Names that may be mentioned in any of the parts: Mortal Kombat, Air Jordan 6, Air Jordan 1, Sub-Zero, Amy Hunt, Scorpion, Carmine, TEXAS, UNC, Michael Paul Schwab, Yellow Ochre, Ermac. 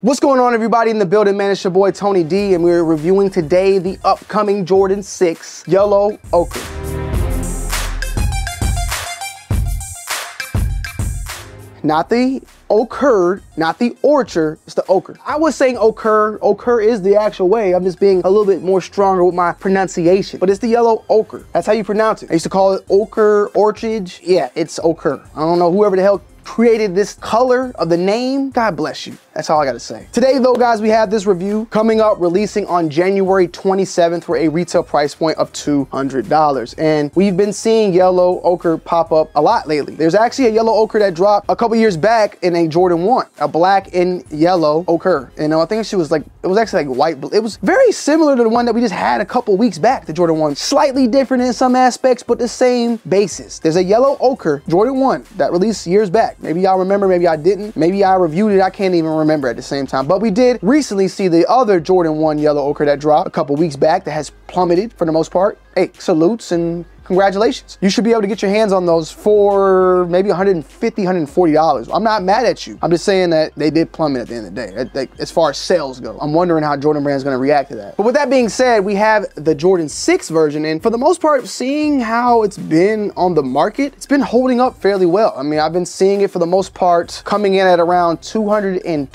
What's going on, everybody in the building, man? It's your boy Tony D, and we're reviewing today the upcoming Jordan 6 Yellow Ochre. Not the ochre, not the orchard, it's the ochre. I was saying ochre, ochre is the actual way. I'm just being a little bit more stronger with my pronunciation, but it's the yellow ochre. That's how you pronounce it. I used to call it ochre, orchard. Yeah, it's ochre. I don't know whoever the hell created this color of the name. God bless you. That's all I gotta say. Today though, guys, we have this review coming up, releasing on January 27th for a retail price point of $200. And we've been seeing yellow ochre pop up a lot lately. There's actually a yellow ochre that dropped a couple years back in a Jordan 1, a black and yellow ochre. And I think she was like, it was actually like white. It was very similar to the one that we just had a couple weeks back, the Jordan 1. Slightly different in some aspects, but the same basis. There's a yellow ochre Jordan 1 that released years back. Maybe y'all remember, maybe I didn't. Maybe I reviewed it, I can't even remember at the same time. But we did recently see the other Jordan 1 yellow ochre that dropped a couple weeks back that has plummeted for the most part. Hey, salutes and congratulations. You should be able to get your hands on those for maybe $150, $140. I'm not mad at you. I'm just saying that they did plummet at the end of the day, as far as sales go. I'm wondering how Jordan Brand's gonna react to that. But with that being said, we have the Jordan 6 version, and for the most part, seeing how it's been on the market, it's been holding up fairly well. I mean, I've been seeing it for the most part coming in at around $220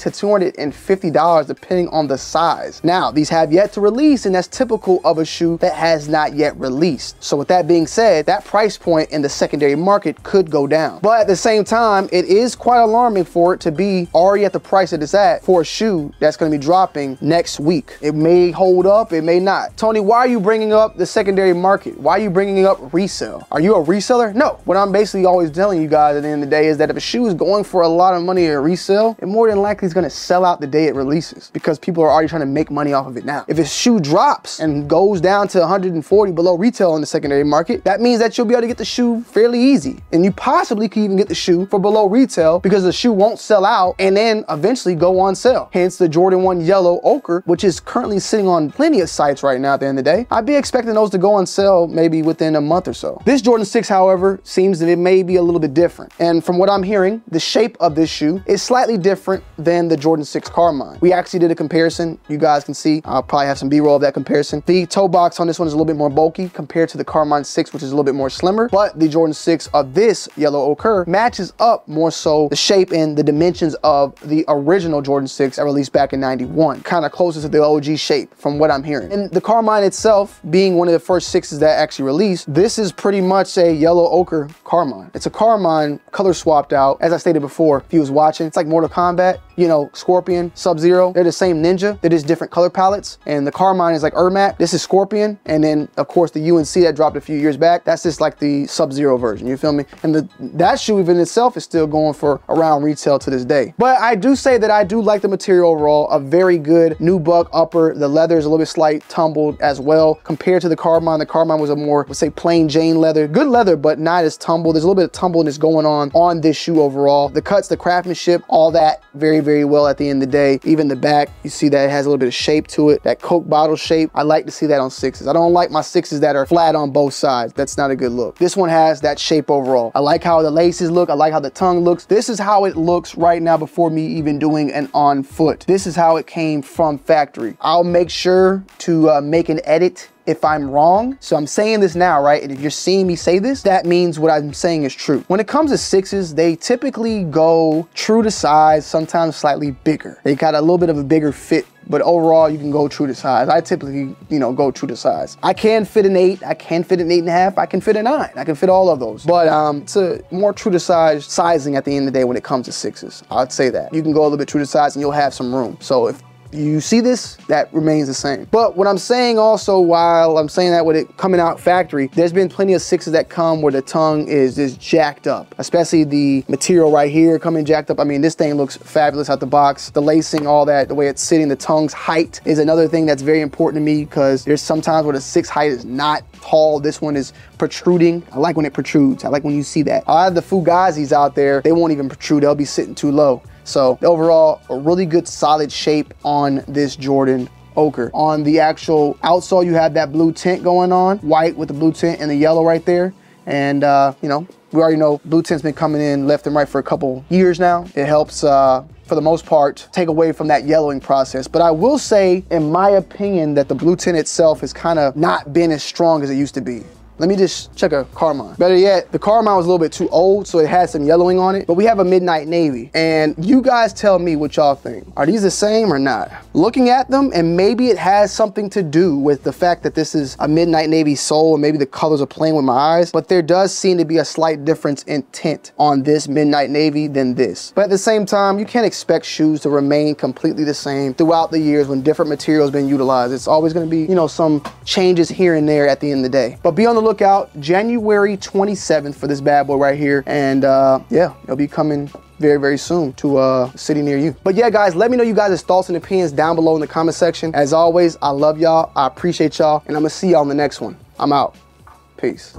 to $250, depending on the size. Now, these have yet to release, and that's typical of a shoe that has not yet released. So with that being said, that price point in the secondary market could go down. But at the same time, it is quite alarming for it to be already at the price that it's at for a shoe that's going to be dropping next week. It may hold up, it may not. Tony, why are you bringing up the secondary market? Why are you bringing up resale? Are you a reseller? No. What I'm basically always telling you guys at the end of the day is that if a shoe is going for a lot of money at resale, it more than likely is going to sell out the day it releases because people are already trying to make money off of it now. If a shoe drops and goes down to 140 below retail in the secondary market, that means that you'll be able to get the shoe fairly easy. And you possibly can even get the shoe for below retail because the shoe won't sell out and then eventually go on sale. Hence the Jordan 1 Yellow Ochre, which is currently sitting on plenty of sites right now at the end of the day. I'd be expecting those to go on sale maybe within a month or so. This Jordan 6, however, seems that it may be a little bit different. And from what I'm hearing, the shape of this shoe is slightly different than the Jordan 6 Carmine. We actually did a comparison. You guys can see, I'll probably have some B-roll of that comparison. The toe box on this one is a little bit more bulky compared to the Carmine 6, which is a little bit more slimmer, but the Jordan 6 of this yellow ochre matches up more so the shape and the dimensions of the original Jordan 6 that released back in 91, kind of closer to the OG shape from what I'm hearing. And the Carmine itself being one of the first sixes that actually released, this is pretty much a yellow ochre Carmine. It's a Carmine color swapped out. As I stated before, if you was watching, it's like Mortal Kombat, you know, Scorpion, Sub-Zero, they're the same ninja. They're just different color palettes. And the Carmine is like Ermac. This is Scorpion. And then of course the UNC that dropped a few years back, that's just like the Sub-Zero version, you feel me? And that shoe even itself is still going for around retail to this day. But I do say that I do like the material overall, a very good new buck upper. The leather is a little bit slight tumbled as well compared to the Carmine. The Carmine was a more, let's say, plain Jane leather, good leather, but not as tumbled. There's a little bit of tumbleness going on this shoe overall. The cuts, the craftsmanship, all that very, very well at the end of the day. Even the back, you see that it has a little bit of shape to it, that Coke bottle shape. I like to see that on sixes. I don't like my sixes that are flat on both sides. That's not a good look. This one has that shape overall. I like how the laces look. I like how the tongue looks. This is how it looks right now before me even doing an on foot. This is how it came from factory. I'll make sure to make an edit if I'm wrong. So I'm saying this now, right? And if you're seeing me say this, that means what I'm saying is true. When it comes to sixes, they typically go true to size, sometimes slightly bigger. They got a little bit of a bigger fit, but overall you can go true to size. I typically, you know, go true to size. I can fit an 8, I can fit an 8.5, I can fit a 9, I can fit all of those. But it's a more true to size sizing at the end of the day when it comes to sixes. I'd say that. You can go a little bit true to size and you'll have some room. So if you see this, that remains the same. But what I'm saying also, while I'm saying that with it coming out factory, there's been plenty of sixes that come where the tongue is just jacked up, especially the material right here coming jacked up. I mean, this thing looks fabulous out the box. The lacing, all that, the way it's sitting, the tongue's height is another thing that's very important to me because there's sometimes where the six height is not tall. This one is protruding. I like when it protrudes. I like when you see that. A lot of the Fugazis out there, they won't even protrude. They'll be sitting too low. So overall, a really good solid shape on this Jordan ochre. On the actual outsole, you have that blue tint going on, white with the blue tint and the yellow right there. And you know, we already know blue tint's been coming in left and right for a couple years now. It helps for the most part, take away from that yellowing process. But I will say, in my opinion, that the blue tint itself has kind of not been as strong as it used to be. Let me just check a Carmine. Better yet, the Carmine was a little bit too old, so it had some yellowing on it, but we have a midnight navy. And you guys tell me what y'all think. Are these the same or not? Looking at them, and maybe it has something to do with the fact that this is a midnight navy sole, and maybe the colors are playing with my eyes, but there does seem to be a slight difference in tint on this midnight navy than this. But at the same time, you can't expect shoes to remain completely the same throughout the years when different materials been utilized. It's always gonna be, you know, some changes here and there at the end of the day. But be on the look out January 27th for this bad boy right here, and yeah, it'll be coming very soon to a city near you. But yeah, guys, let me know you guys' thoughts and opinions down below in the comment section. As always, I love y'all, I appreciate y'all, and I'm gonna see y'all in the next one. I'm out. Peace.